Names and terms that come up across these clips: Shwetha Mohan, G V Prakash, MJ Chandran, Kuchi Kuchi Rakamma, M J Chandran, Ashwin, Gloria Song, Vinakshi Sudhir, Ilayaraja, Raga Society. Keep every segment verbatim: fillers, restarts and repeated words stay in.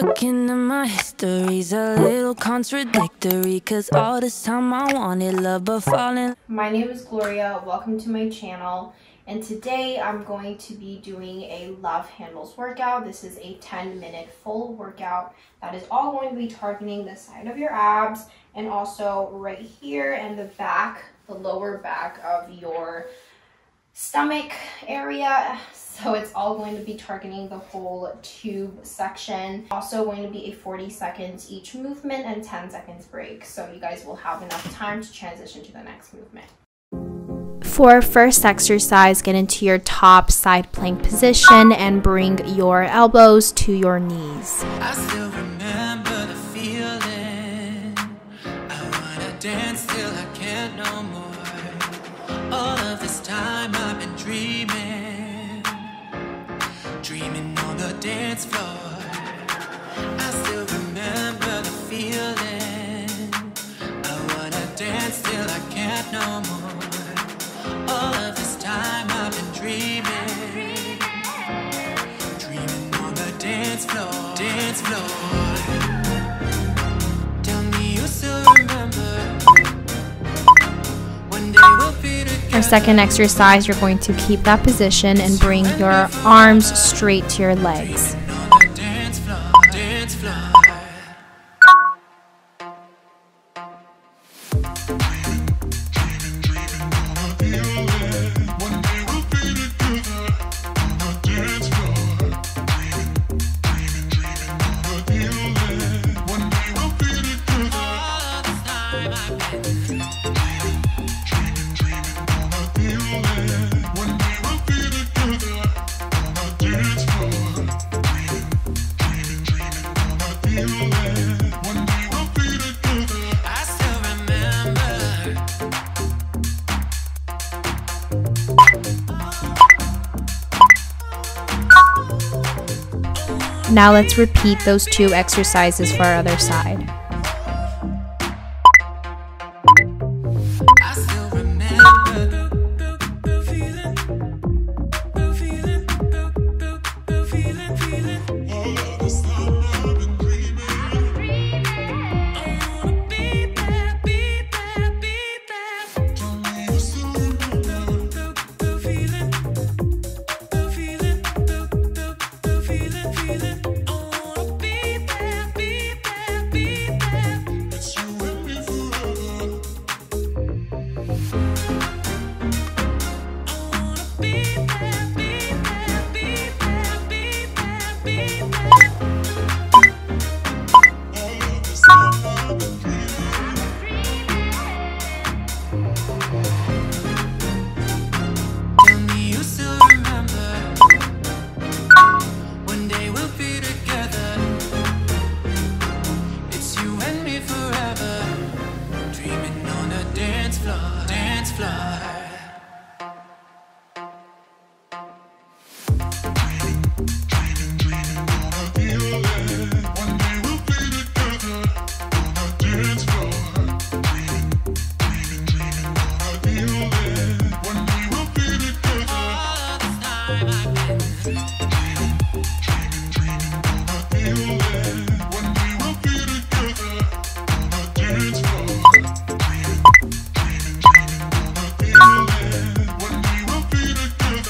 Looking at my history's a little contradictory, cause all this time I wanted love but falling. My name is Gloria, welcome to my channel, and today I'm going to be doing a love handles workout. This is a ten minute full workout that is all going to be targeting the side of your abs and also right here and the back, the lower back of your stomach area. So it's all going to be targeting the whole tube section. Also going to be a forty seconds each movement and ten seconds break. So you guys will have enough time to transition to the next movement. For our first exercise, get into your top side plank position and bring your elbows to your knees. I still remember the feeling. I wanna dance till I can't no more. All of this time I've been dreaming, dreaming on the dance floor. I still remember the feeling. I wanna dance till I can't no more. All of this time I've been dreaming, dreaming on the dance floor, dance floor. Tell me you still remember. One day we'll be together. Our second exercise, you're going to keep that position and bring your arms straight to your legs. Now let's repeat those two exercises for our other side.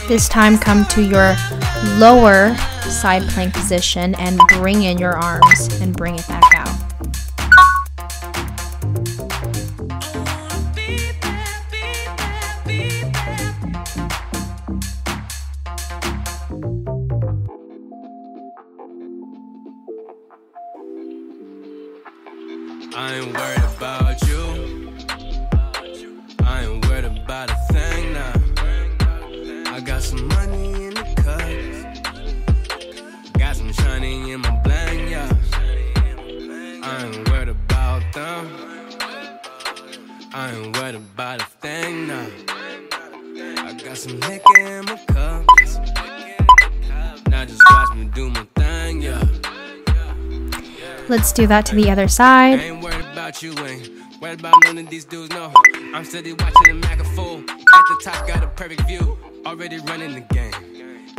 This time, come to your lower side plank position and bring in your arms and bring it back out. I ain't worried about you. I ain't worried about a thing now. I got some money in the cup, got some shiny in my bling, yeah. I ain't worried about them, I ain't worried about a thing now. I got some liquor in my cup, now just watch me do my thing, yeah. Let's do that to the other side. I ain't worried about you, ain't worried about none of these dudes, no. I'm steady watching the mega fool. At the top, got a perfect view. Already running the game.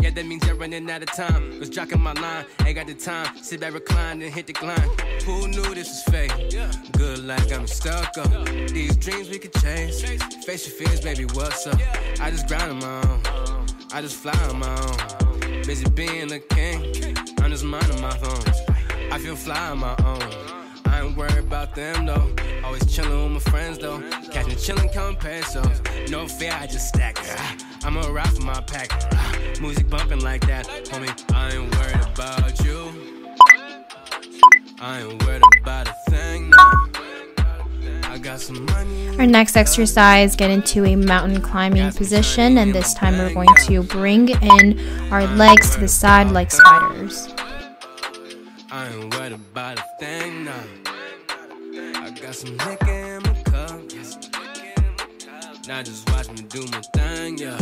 Yeah, that means you're running out of time. Was jocking my line, ain't got the time. Sit back, recline, and hit the climb. Who knew this was fake? Good like I'm stuck up. These dreams we could chase. Face your fears, baby, what's up? I just grind them on. I just fly them on. Busy being a king. I'm just minding my own. I feel fly on my own. I ain't worried about them though. Always chillin' with my friends though. Catchin' chillin' count pesos. No fear, I just stack it. I'ma ride for my pack. Music bumpin' like that, homie. I ain't worried about you. I ain't worried about a thing now. I got some money. Our next exercise, get into a mountain climbing position, and this time we're going to bring in our legs to the side like spiders. I ain't worried about a thing now. I got some liquor in my cup. Now just watch me do my thing, yeah.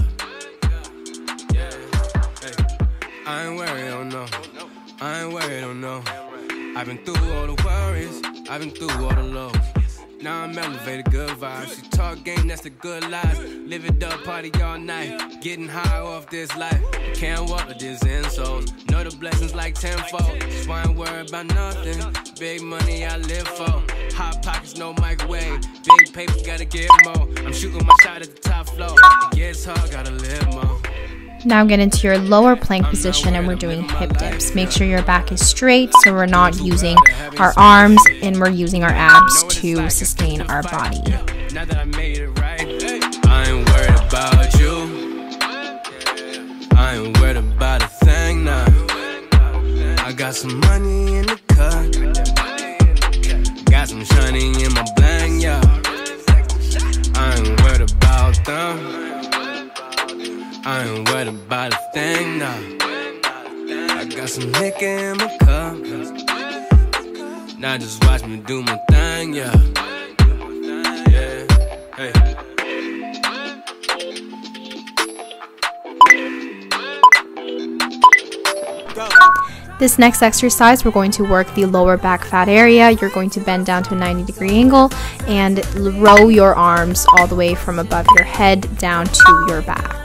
Yeah. Hey. I ain't worried, oh no. I ain't worried, oh no. I've been through all the worries. I've been through all the lows. Now I'm elevated, good vibes. She talk game, that's the good life. Live it up, party all night. Getting high off this life. Can't walk with these insoles. Know the blessings like tenfold. That's why I ain't worried about nothing. Big money I live for. Hot pockets, no microwave. Big paper, gotta get more. I'm shooting my shot at the top floor. Yes, hard, gotta live more. Now get into your lower plank position and we're doing hip dips. Make sure your back is straight so we're not using our arms and we're using our abs to sustain our body. Now that I made it right, I ain't worried about you. I ain't worried about a thing now. I got some money in the cup. Got some shiny in my bling, yeah. I ain't worried about them. I ain't worried about a thing now. I got some liquor in my cup. Now just watch me do my thing, yeah. Yeah, hey. This next exercise, we're going to work the lower back fat area. You're going to bend down to a ninety degree angle and row your arms all the way from above your head down to your back.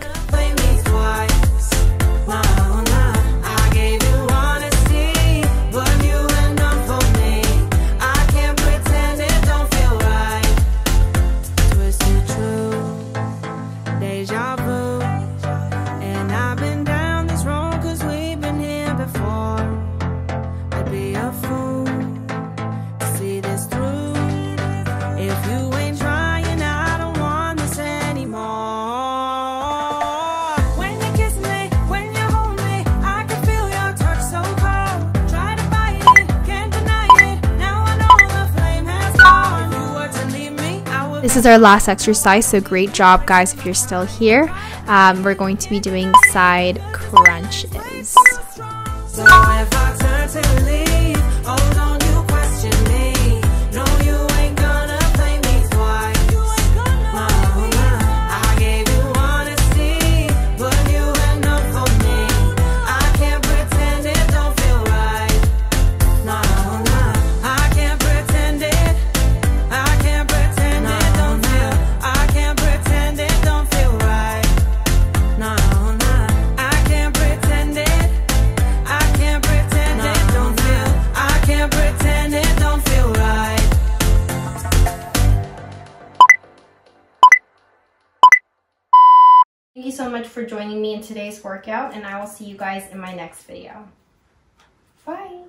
This is our last exercise, so great job guys if you're still here. Um, we're going to be doing side crunches. Thank you so much for joining me in today's workout, and I will see you guys in my next video. Bye!